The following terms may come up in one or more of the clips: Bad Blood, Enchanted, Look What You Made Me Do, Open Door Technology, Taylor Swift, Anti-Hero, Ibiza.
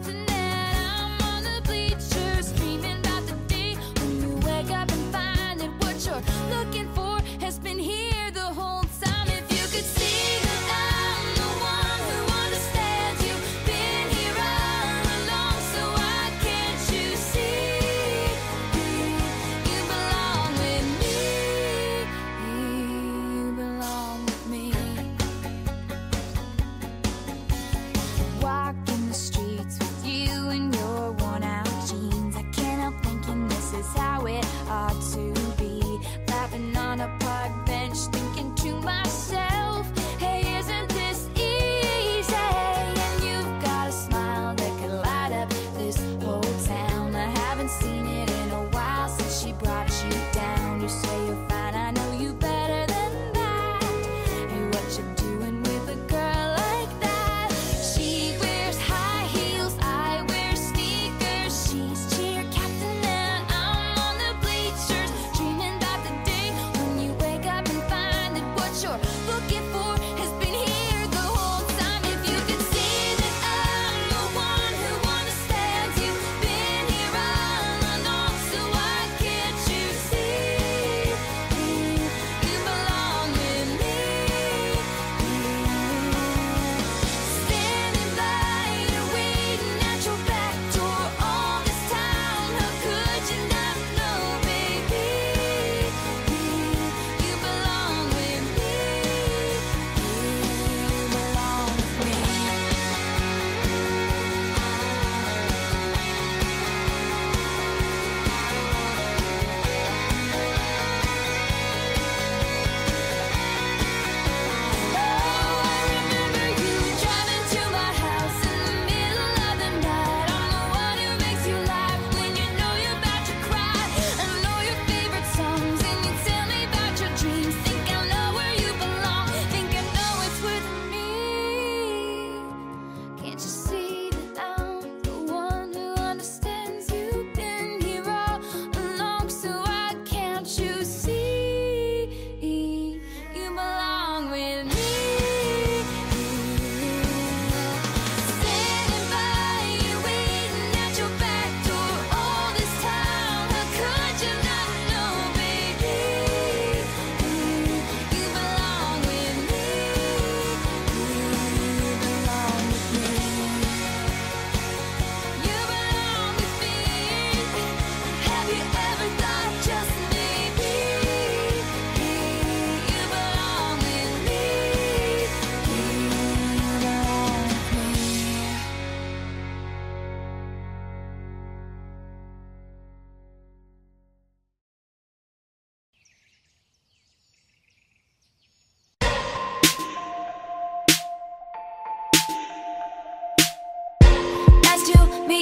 And I'm on the bleachers, dreaming about the day when you wake up and find it.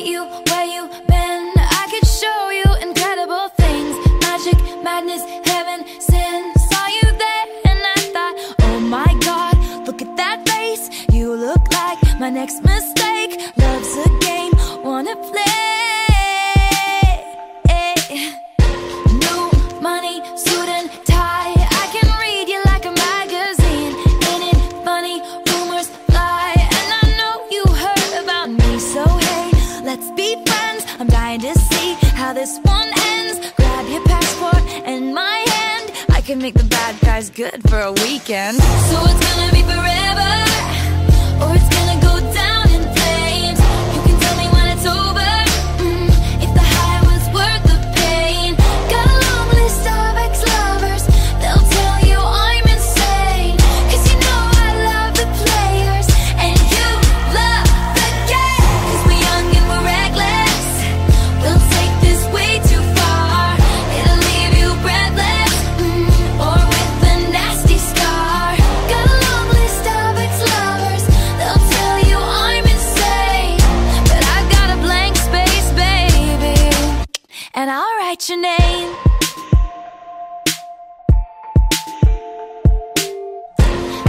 meet you where you been. I could show you incredible things, magic, madness, heaven, sin. Saw you there and I thought, oh my God, look at that face. You look like my next mistake. Love's a game, wanna play. New money, suit and tie. I can read you like a magazine. Ain't it funny? Rumors lie. And I know you heard about me, so hey, let's be friends. I'm dying to see how this one ends. Grab your passport and my hand. I can make the bad guys good for a weekend. So it's gonna be forever, or it's gonna go down in flames. You can tell me when it's over, if the high was worth the pain. Got a long list of ex-lovers, they'll tell you I'm insane. Cause you know I love the players, and you love the game. Cause we're young and we're reckless, we'll take this way too far. It'll leave you breathless, or with a nasty scar. Got a long list of ex-lovers, they'll tell you I'm insane. But I've got a blank space, baby, and I'll write your name.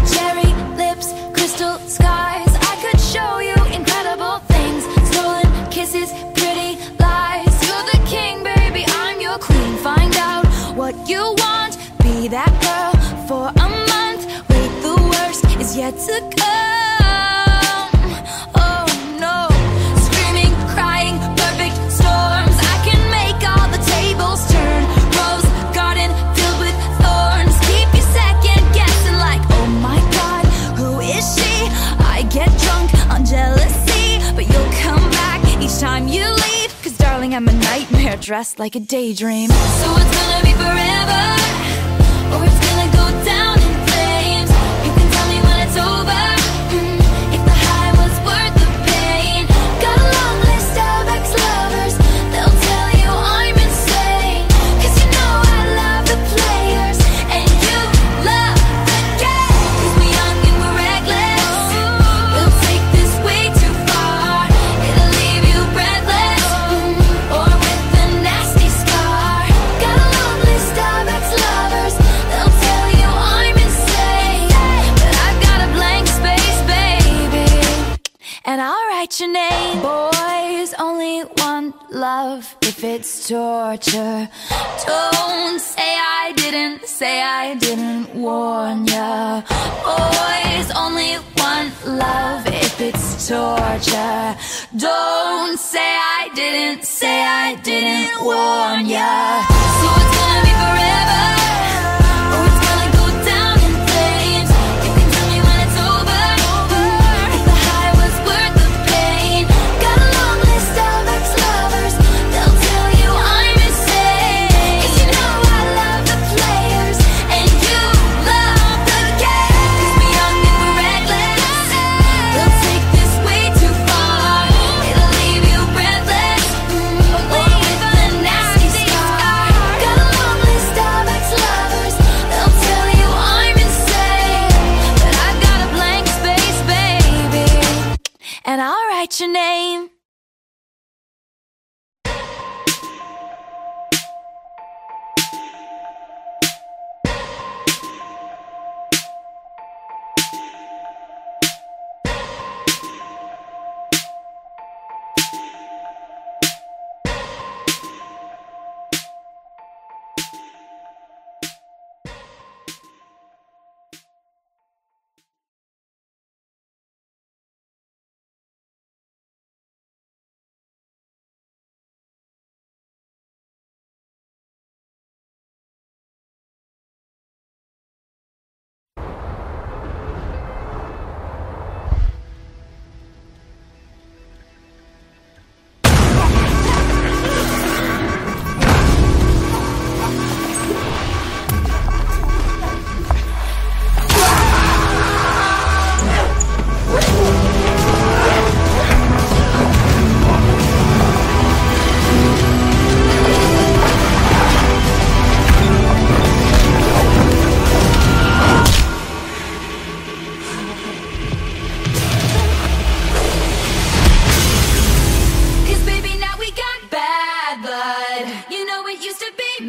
Cherry lips, crystal skies. I could show you incredible things. Stolen kisses, pretty lies. You're the king, baby, I'm your queen. Find out what you want. Be that girl for a month. Wait, the worst is yet to come. Oh no. Screaming, crying, perfect storms. I can make all the tables turn. Rose garden filled with thorns. Keep you second guessing like, oh my God, who is she? I get drunk on jealousy, but you'll come back each time you leave. Cause darling, I'm a nightmare dressed like a daydream. So it's gonna be forever, or it's gonna go down in flames. You can tell me when it's over, if the high was worth the pain. Got a long list of ex-lovers, they'll tell you I'm insane. Cause you know I love the players, and you love the game. Cause we're young and we're reckless, we'll take this way too far. It'll leave you breathless, or with a nasty scar. Got a long list of ex-lovers, they'll tell you I'm insane. But I've got a blank space, baby, and I'll write your name. Boys only want love if it's torture. Don't say I didn't, warn ya. Boys only want love if it's torture. Don't say I didn't, warn ya. So it's gonna be forever, or it's gonna go down in flames. You can tell me when it's over, if the high was worth the pain. Got a long list of ex-lovers, they'll tell you I'm insane. Cause you know I love the players, and you love the game. Cause we're young and we're reckless, we'll take this way too far. It'll leave you breathless, or with a nasty scar.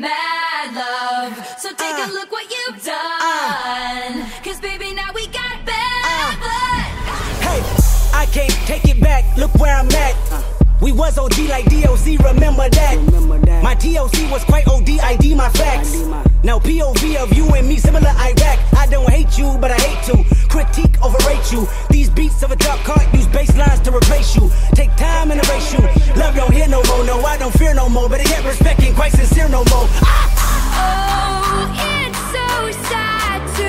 mad love. So take a look what you've done. Cause baby, now we got bad blood. Hey, I can't take it back. Look where I'm at. We was OD like DOC, remember that. My TOC was quite OD, ID my facts. Now POV of you and me, similar Iraq. I don't hate you, but I hate to critique, overrate you. These beats of a dark cart use bass lines to replace you. Take time and erase you. Love don't hear no more, no, I don't fear no more. Better yet, respect ain't quite sincere no more. Oh, it's so sad to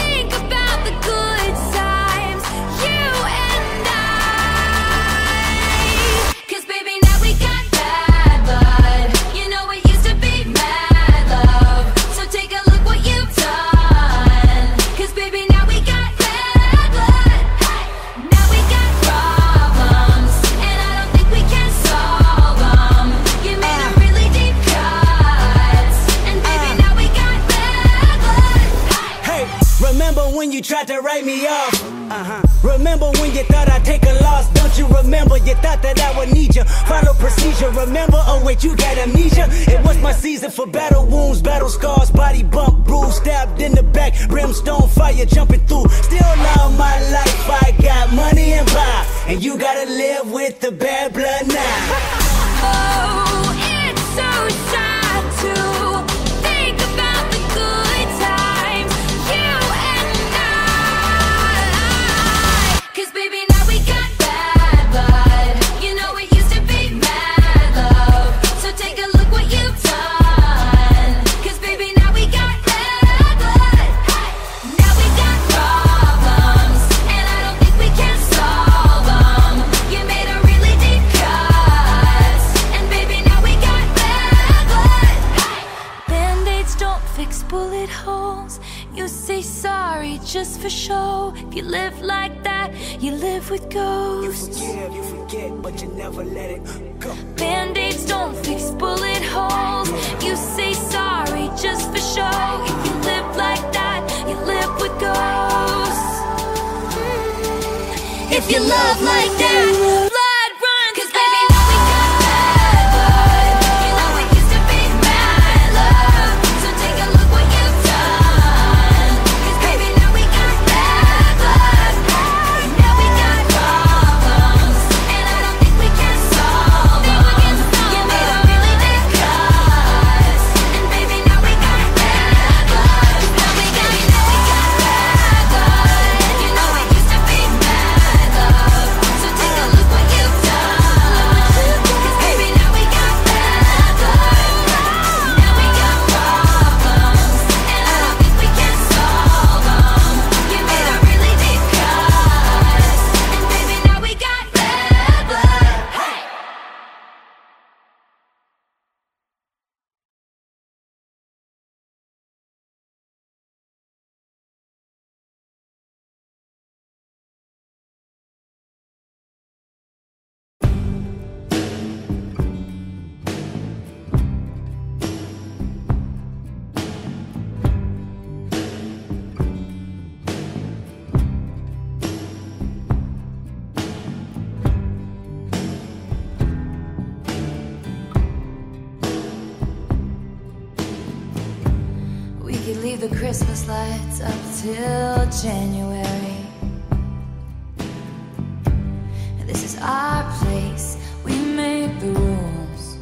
think about the good times, you and I. Cause baby, now we got bad blood. You know it used to be mad love. So take a look what you've done. Cause baby, now we got bad blood. Hey, now we got problems, and I don't think we can solve them. You made a really deep cut, and baby, now we got bad blood. Hey, hey, remember when you tried to write me off? Remember when you thought I'd take a loss? Don't you remember you thought that I would need you? Follow procedure, remember? Oh wait, you got amnesia? It was my season for battle wounds, battle scars, body bump, bruise, stabbed in the back, brimstone fire jumping through. Still love my life, I got money and power, and you gotta live with the bad blood now. Oh, it's so sad to think about the good times, you and I. Cause baby, now we got bad blood. You know it used to be mad love. So take a look what you've done. Cause baby, now we got bad blood. Hey, now we got problems, and I don't think we can solve them. You made a really deep cut, and baby, now we got bad blood. Hey, Band-Aids don't fix bullet holes. You say sorry just for show. If you live like that, you live with ghosts. You forget, but you never let it go. Band-Aids don't fix bullet holes. You say sorry just for show. If you live like that, you live with ghosts. If you love like that. Leave the Christmas lights up till January. This is our place, we make the rules.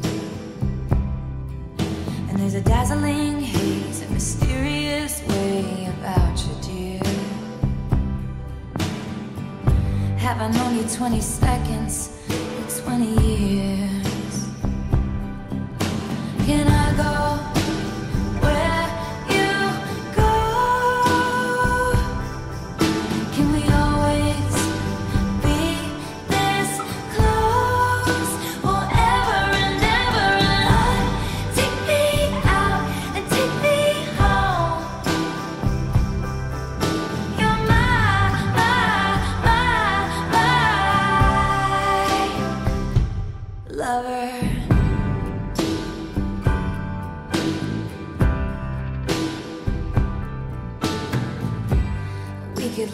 And there's a dazzling haze, a mysterious way about you, dear. Have I known you 20 seconds or 20 years? Can I go?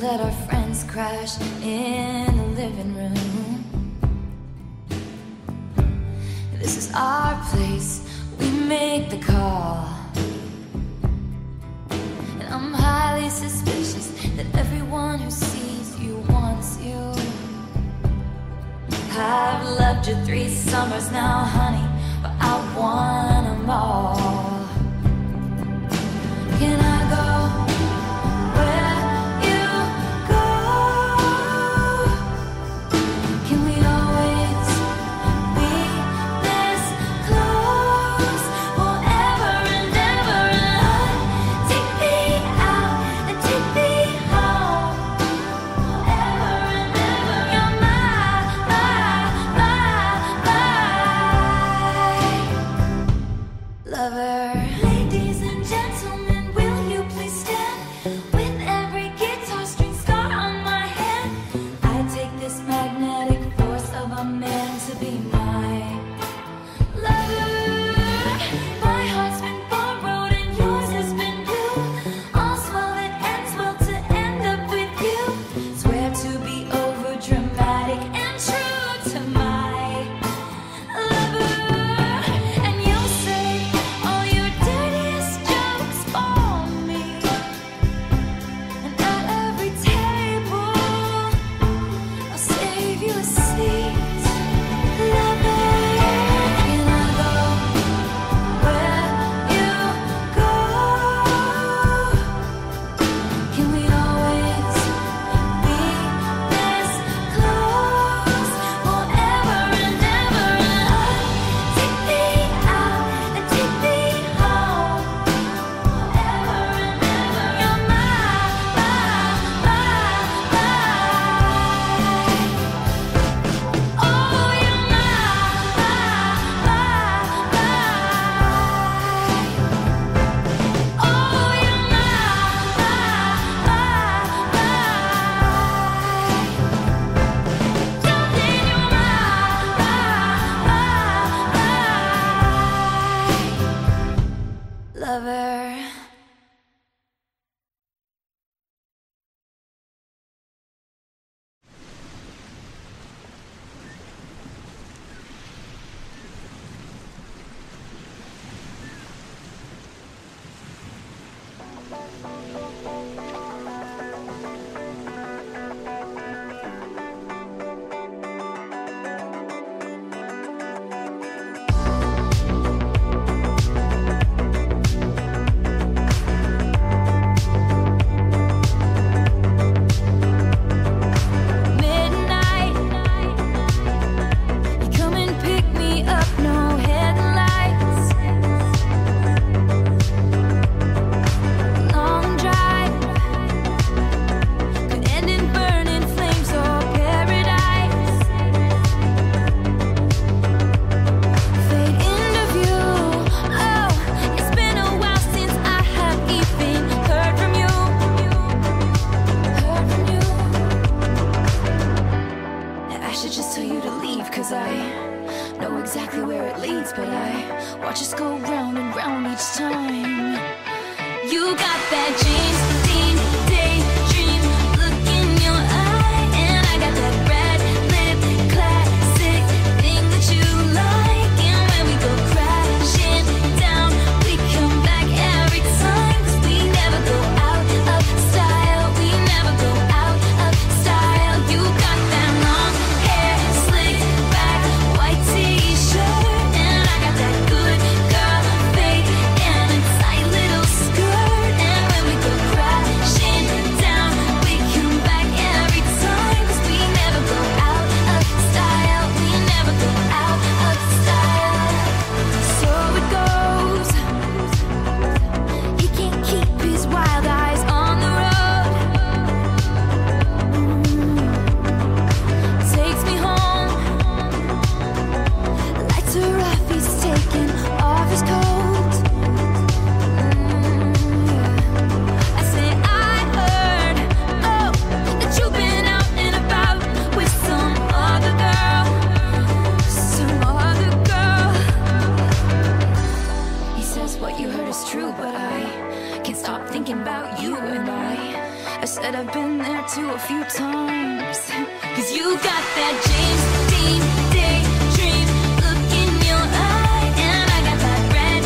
Let our friends crash in the living room. This is our place. We make the call. And I'm highly suspicious that everyone who sees you wants you. I've loved you 3 summers now, honey, but I want them all. Can I go where you go? Can we always be this close forever and ever? And oh, take me out and take me home forever and ever. You're my lover. Ladies and gentlemen, dream, day, dream, look in your eye, and I got that red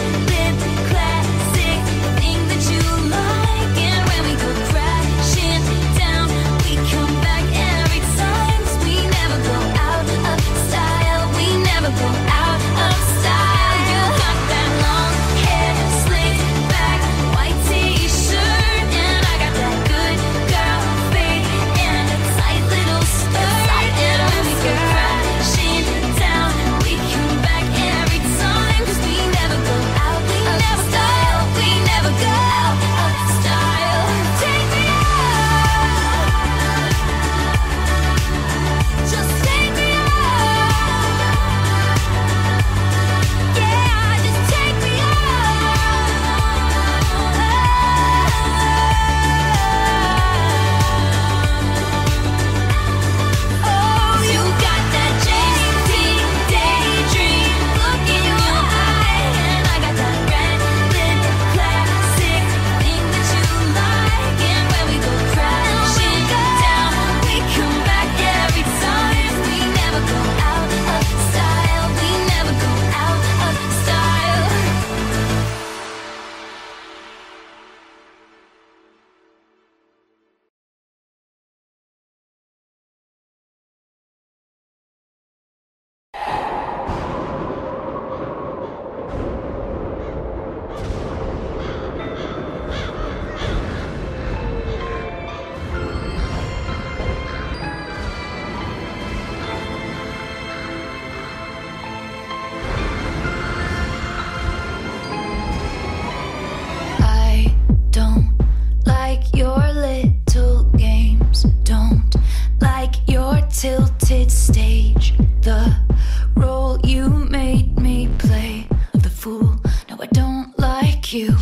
you.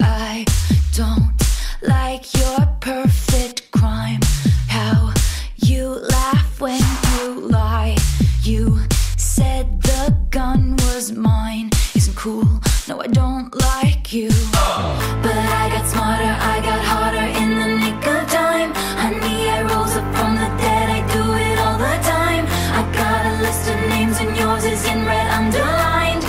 I don't like your perfect crime. How you laugh when you lie. You said the gun was mine. Isn't cool, no I don't like you. But I got smarter, I got harder in the nick of time. Honey, I rose up from the dead, I do it all the time. I got a list of names and yours is in red underlined.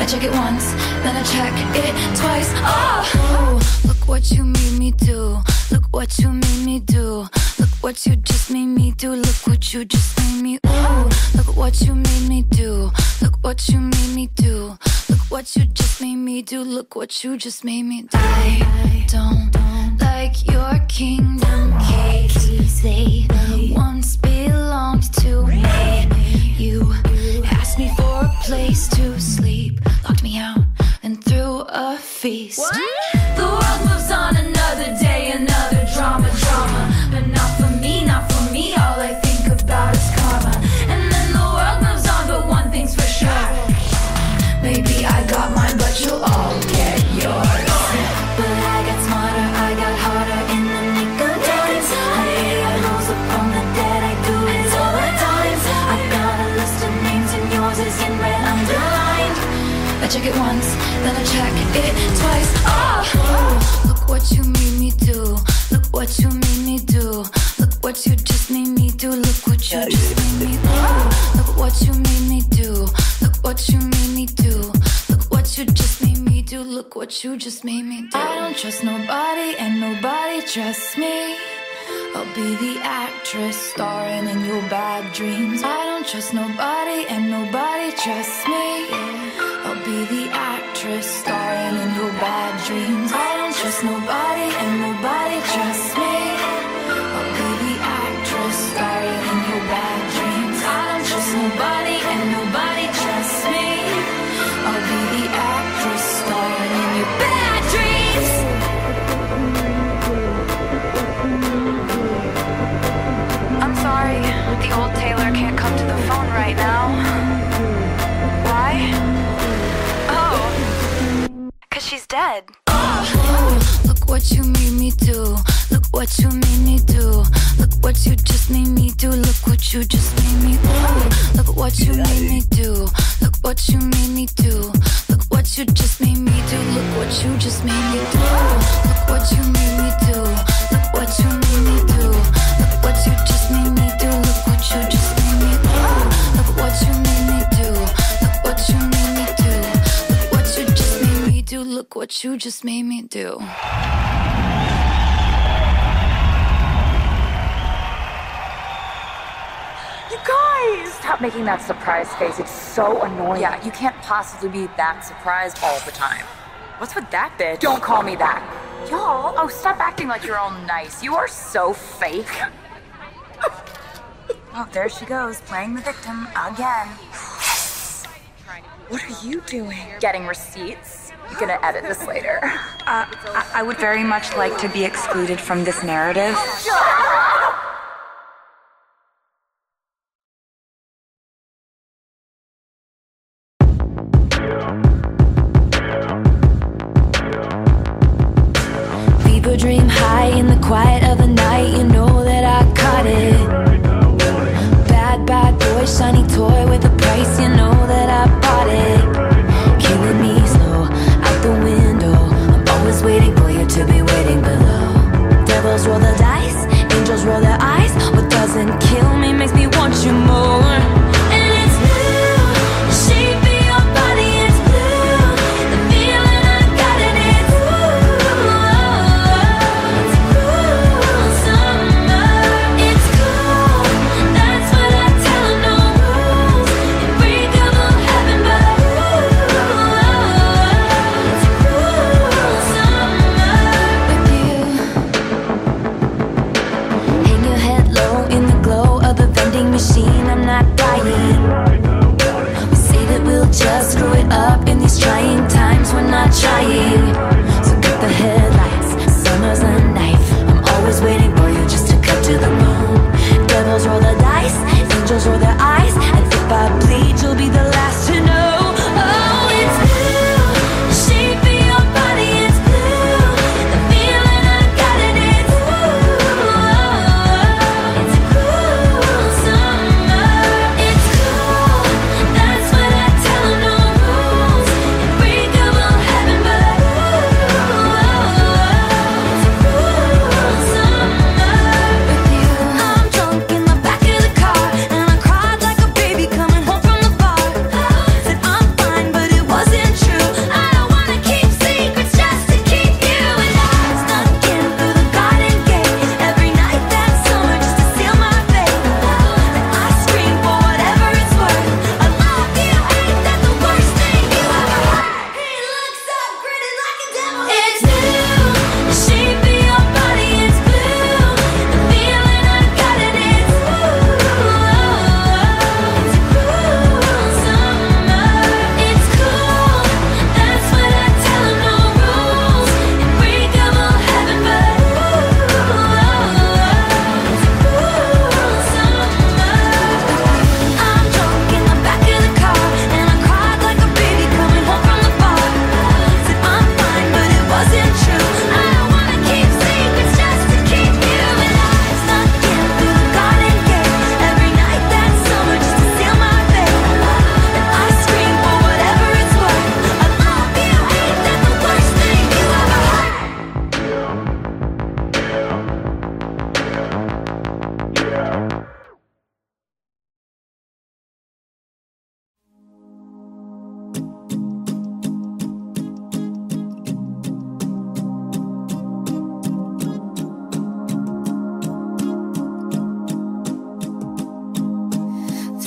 I check it once, then I check it twice. Oh, look what you made me do. Look what you made me do. Look what you just made me do. Look what you just made me. Ooh, look what you made me do. Look what you made me do. Look what you just made me do. Look what you just made me do. I don't like your kingdom keys. They once belonged to me. You asked me for a place to sleep, locked me out, and threw a feast. What? The world moves on another day, another drama, drama. But not for me, not for me. All I think about is karma. And then the world moves on, but one thing's for sure. Maybe I got mine, but you'll all get yours. I check it once, then I check it twice. Oh, look what you made me do. Look what you made me do. Look what you just made me do. Look what you just made me do. Look what you made me do. Look what you made me do. Look what you just made me do. Look what you just made me do. I don't trust nobody and nobody trusts me. I'll be the actress starring in your bad dreams. I don't trust nobody and nobody trusts me. I'll be the actress starring in your bad dreams. I don't trust nobody and nobody trusts me. I'll be the actress starring in your bad dreams. I don't trust nobody and nobody trusts me. I'll be the actress starring in your bad dreams. Sorry, the old Taylor can't come to the phone right now. Why? Oh, 'cause she's dead. Oh, look what you made me do. Look what you made me do. Look what you just made me do. Look what you just made me do. Look what you made me do. Look what you made me do. Look what you just made me do. Look what you just made me do. Look what you made me do. Look what you made me do. Look what you just made me do. Look what you just made me do. Look what you made me do. Look what you made me do. Look what you just made me do. Look what you just made me do. Guys! Stop making that surprise face. It's so annoying. Yeah, you can't possibly be that surprised all the time. What's with that bitch? Don't call me that. Y'all? Oh, stop acting like you're all nice. You are so fake. Oh, there she goes, playing the victim again. Yes! What are you doing? Getting receipts. You're gonna edit this later. I would very much like to be excluded from this narrative. Dream high in the quiet of the night, you know that I caught it. Bad, bad boy, shiny toy with a price, you know that I bought it. Killing me slow, out the window. I'm always waiting for you to be waiting below. Devils roll the dice, angels roll their eyes. What doesn't kill me makes me want you more. Machine, I'm not dying. We say that we'll just screw it up in these trying times. We're not trying. So cut the headlights, summer's a knife. I'm always waiting for you just to cut to the bone. Devils roll the dice, angels roll their eyes. And if I bleed, you'll be the last to know. Oh, it's blue, shaping your body.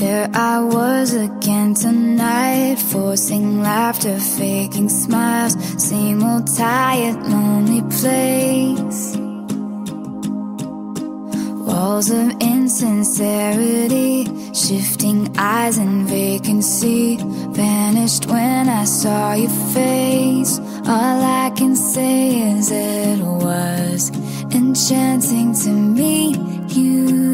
There I was again tonight, forcing laughter, faking smiles, same old tired, lonely place. Walls of insincerity, shifting eyes and vacancy, vanished when I saw your face. All I can say is it was enchanting to meet you.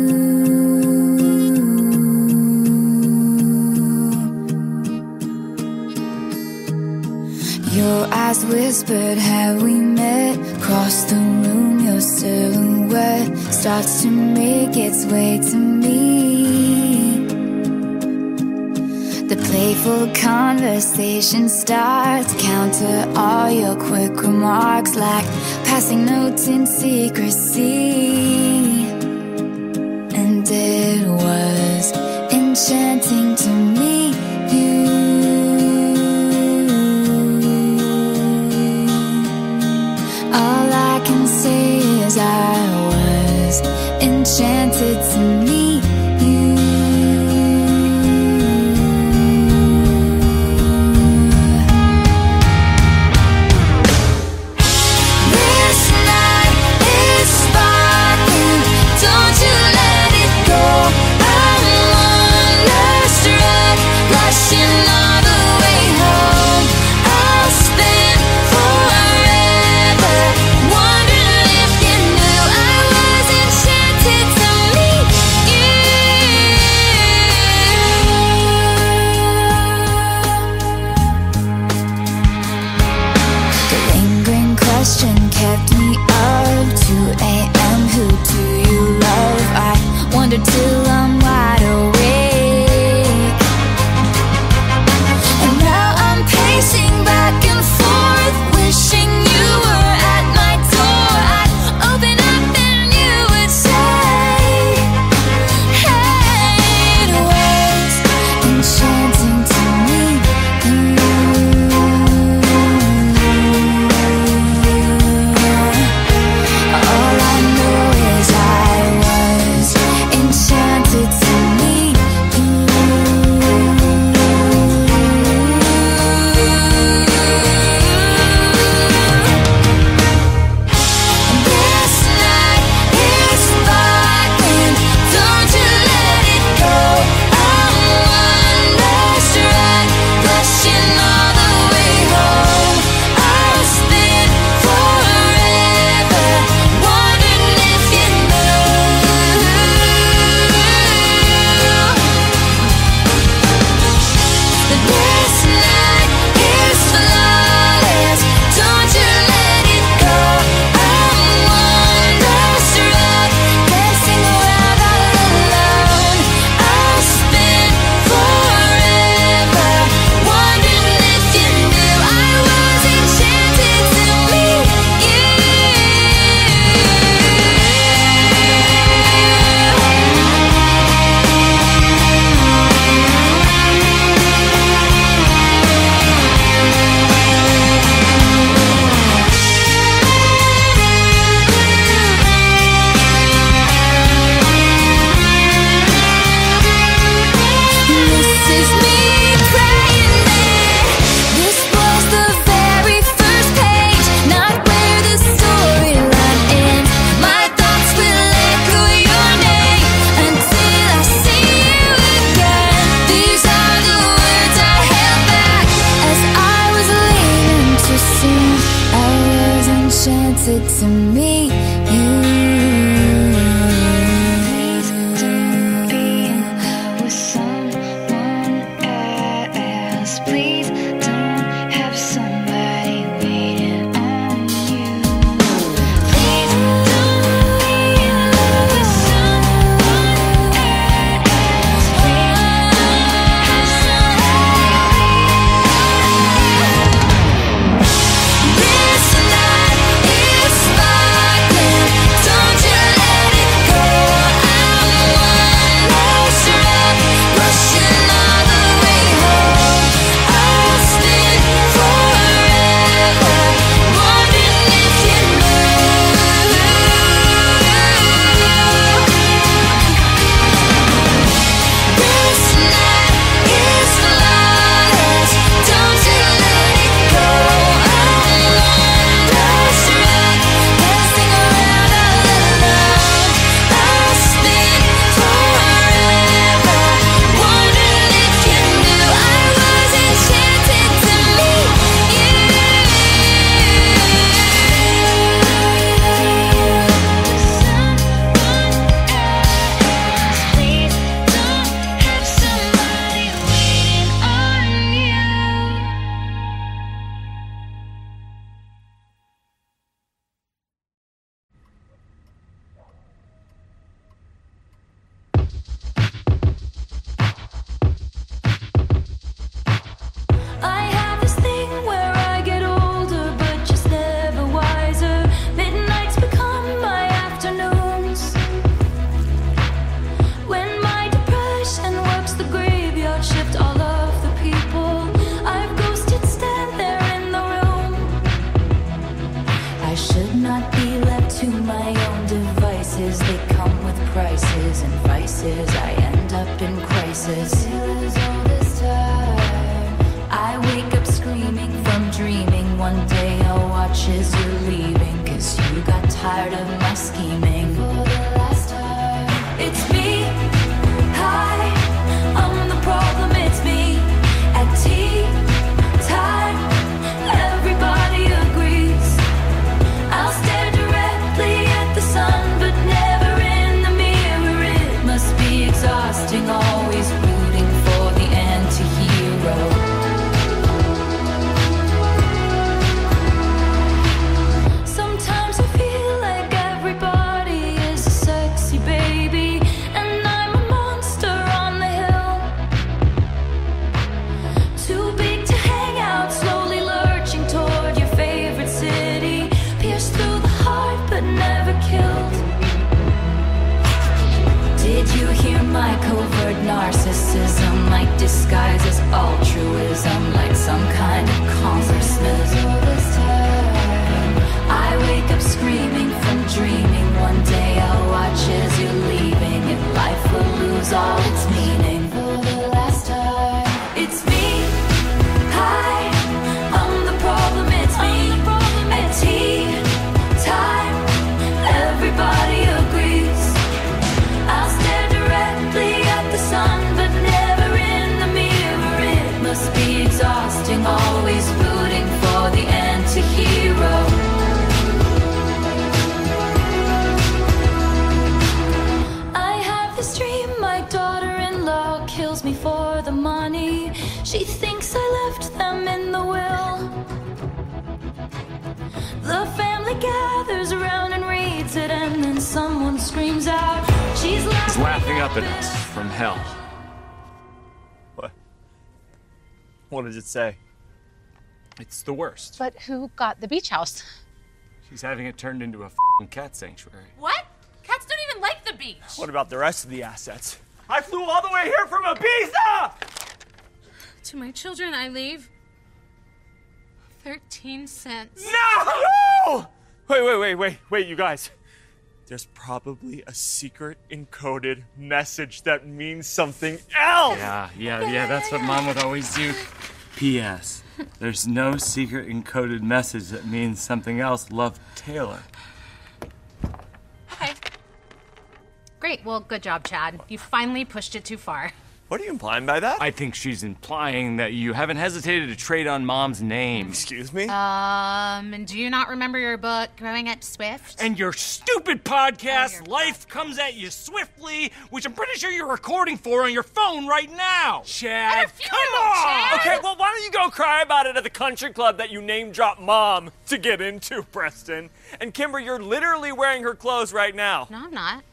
Your eyes whispered, had we met? Crossed the room, your silhouette starts to make its way to me. The playful conversation starts, counter all your quick remarks like passing notes in secrecy. And it was enchanting to meet you. All I can say is I was enchanted to meet you. This night is sparkling, don't you let it go. I'm one last ride, rushing all the way home. I'll spend till I'm wide awake, and now I'm pacing back and forth, wishing you were at my door. I'd open up and you would say, hey, it was enchanting to meet you. All I know is I was enchanted to meet you. This night is sparkling, don't you let it go. I'm one last ride, rushing all the way home. I'll spin forever, wondering if you knew. This night is flawless, don't you let it go. I'm one last ride, dancing around all alone. I'll spin forever, wondering if you knew. I was enchanted to meet you. This is me praying that this was the very first page, not where the storyline ends. My thoughts will echo your name until I see you again. These are the words I held back as I was leaving to sing. I was enchanted to meet you. With someone else, please don't have somebody waiting on you. Please don't be in love with someone else. Please don't have somebody waiting on you. This night is sparkling, don't you let it go. I'm one last ride, rushing all the way home. I'll roses. I wake up screaming from dreaming. One day I'll watch as you're leaving, 'cause you got tired of my scheming. For the last time, it's me. Hi, I'm the problem, it's me. At tea time, everybody agrees. I'll stare directly at the sun, but never in the mirror. It must be exhausting, always rooting for the anti-hero. My covert narcissism, like disguise as altruism, like some kind of consciousness. I wake up screaming from dreaming. One day I'll watch as you're leaving, and life will lose all its meaning. For the last time, it's me. Hi, I'm the problem, it's me. At tea time, everybody agrees. I'll stay at the sun, but never in the mirror. It must be exhausting, always rooting for the anti-hero. I have this dream, my daughter-in-law kills me for the money. She thinks I left them in the will. The family gathers around and reads it, and then someone screams out, "She's laughing up at us from hell." What? What does it say? It's the worst. But who got the beach house? She's having it turned into a f***ing cat sanctuary. What? Cats don't even like the beach. What about the rest of the assets? I flew all the way here from Ibiza! To my children, I leave 13 cents. No! Wait, you guys. There's probably a secret encoded message that means something else! Yeah, that's what Mom would always do. P.S. There's no secret encoded message that means something else. Love, Taylor. Okay. Great, well, good job, Chad. You finally pushed it too far. What are you implying by that? I think she's implying that you haven't hesitated to trade on Mom's name. Excuse me? And do you not remember your book, Growing Up Swift? And your stupid podcast, Life Comes At You Swiftly, which I'm pretty sure you're recording for on your phone right now. Chad, come on! Okay, well, why don't you go cry about it at the country club that you name-dropped Mom to get into, Preston? And Kimber, you're literally wearing her clothes right now. No, I'm not.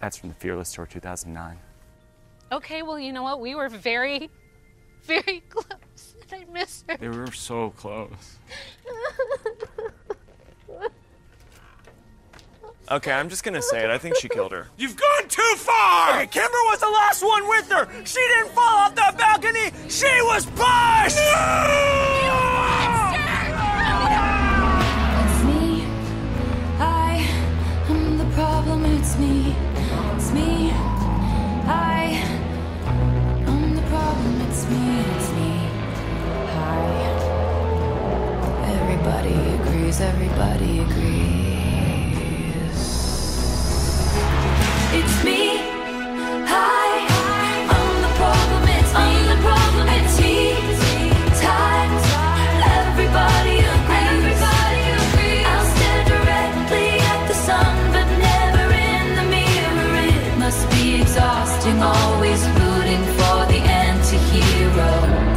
That's from the Fearless Tour 2009. Okay, well, you know what? We were very, very close, and I miss her. They were so close. Okay, I'm just gonna say it. I think she killed her. You've gone too far! Okay, Kimber was the last one with her! She didn't fall off the balcony! She was pushed! No! You monster! It's me. I am the problem. It's me. It's me. I'm the problem, it's me, it's me. Hi. Everybody agrees, everybody agrees. It's me. Hi. I'm the problem, it's me. I'm the problem, it's me. Time. Everybody agrees. Everybody agrees. I'll stare directly at the sun, but never in the mirror. It must be exhausting, always rooting for the anti-hero.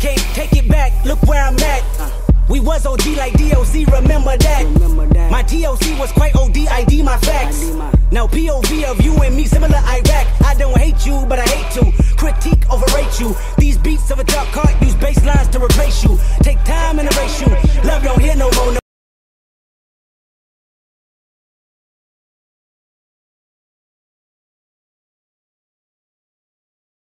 Can't take it back, look where I'm at. We was OG like DOC, remember that. My TOC was quite OD, ID my facts. Now POV of you and me, similar Iraq. I don't hate you, but I hate to critique, overrate you. These beats of a dark card use bass lines to replace you.